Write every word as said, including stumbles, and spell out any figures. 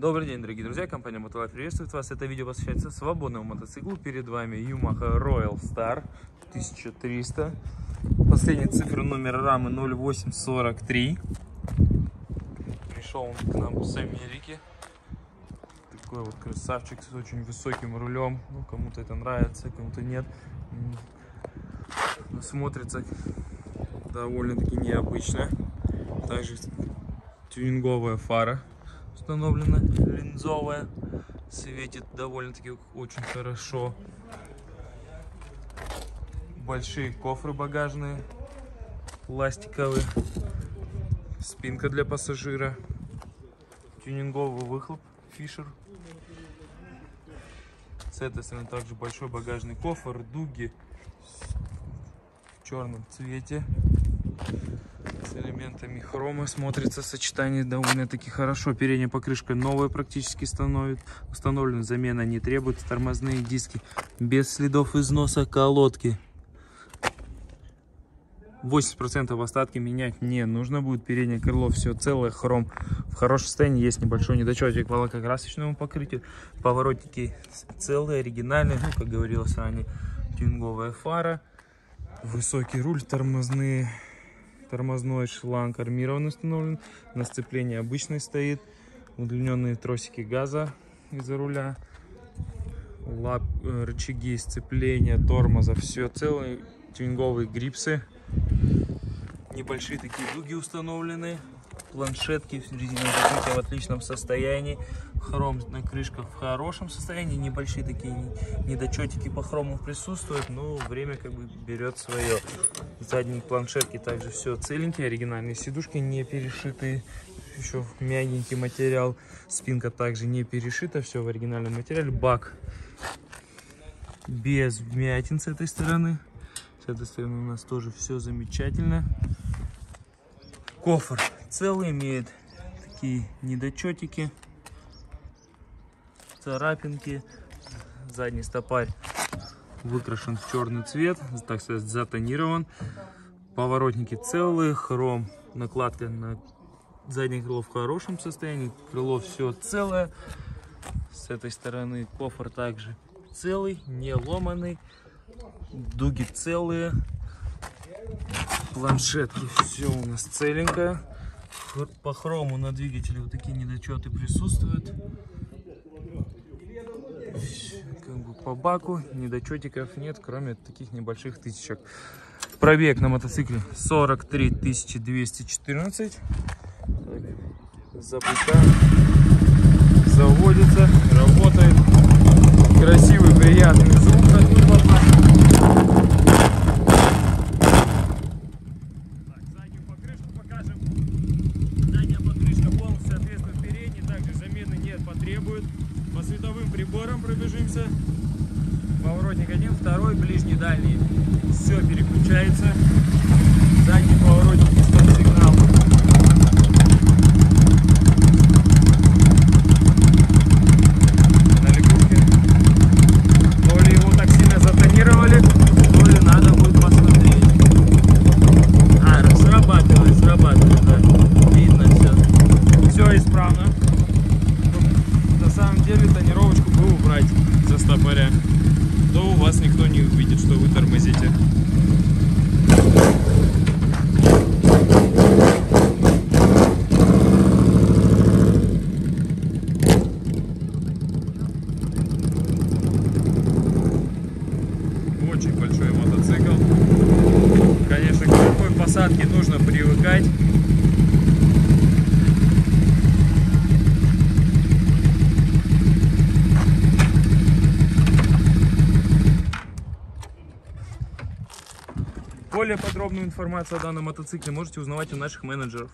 Добрый день, дорогие друзья, компания Motolife приветствует вас. Это видео посвящается свободному мотоциклу. Перед вами Yamaha Royal Star тысяча триста. Последняя цифра номера рамы ноль восемь сорок три. Пришел он к нам с Америки. Такой вот красавчик с очень высоким рулем. Ну, кому-то это нравится, кому-то нет. Смотрится довольно-таки необычно. Также тюнинговая фара установлена, линзовая, светит довольно-таки очень хорошо. Большие кофры багажные, пластиковые, спинка для пассажира, тюнинговый выхлоп Фишер. С этой стороны также большой багажный кофр, дуги в черном цвете. С элементами хрома смотрится сочетание довольно-таки хорошо. Передняя покрышка новая практически становит. Установлена, замена не требуется. Тормозные диски без следов износа, колодки. восемьдесят процентов остатки менять не нужно будет. Переднее крыло все целое, хром в хорошем состоянии. Есть небольшой недочетик по лакокрасочному покрытию. Поворотники целые, оригинальные. Ну, как говорилось ранее, тюнинговая фара. Высокий руль, тормозные... Тормозной шланг армированный установлен, на сцеплении обычный стоит, удлиненные тросики газа из-за руля, лап, рычаги сцепления, тормоза, все целые, тюнинговые грипсы, небольшие такие дуги установлены, планшетки, резиновое покрытие в отличном состоянии, хром на крышках в хорошем состоянии, небольшие такие недочетики по хрому присутствуют, но время как бы берет свое. Задние планшетки также все целенькие, оригинальные сидушки не перешитые, еще мягенький материал, спинка также не перешита, все в оригинальном материале, бак без вмятин с этой стороны, с этой стороны у нас тоже все замечательно. Кофр целый, имеет такие недочетики, царапинки. Задний стопарь выкрашен в черный цвет, так сказать, затонирован. Поворотники целые, хром, накладка на заднее крыло в хорошем состоянии, крыло все целое. С этой стороны кофр также целый, не ломаный, дуги целые. Планшетки все у нас целенькое. По хрому на двигателе вот такие недочеты присутствуют. Как бы по баку недочетиков нет, кроме таких небольших тысячек. Пробег на мотоцикле сорок три тысячи двести четырнадцать. Запускаем. Заводится, работает. Красивый, приятный звук. Требует. По световым приборам пробежимся. Поворотник один, второй, ближний, дальний. Все переключается. Задний поворотник, стоп-сигнал. На лягушке. То ли его так сильно затонировали, то ли надо будет посмотреть. А, срабатывает, срабатывает, да. Видно все. Все исправно. На самом деле тонировочку бы убрать со стопоря, то у вас никто не увидит, что вы тормозите. Очень большой мотоцикл. Конечно, к такой посадке нужно привыкать. Более подробную информацию о данном мотоцикле можете узнавать у наших менеджеров.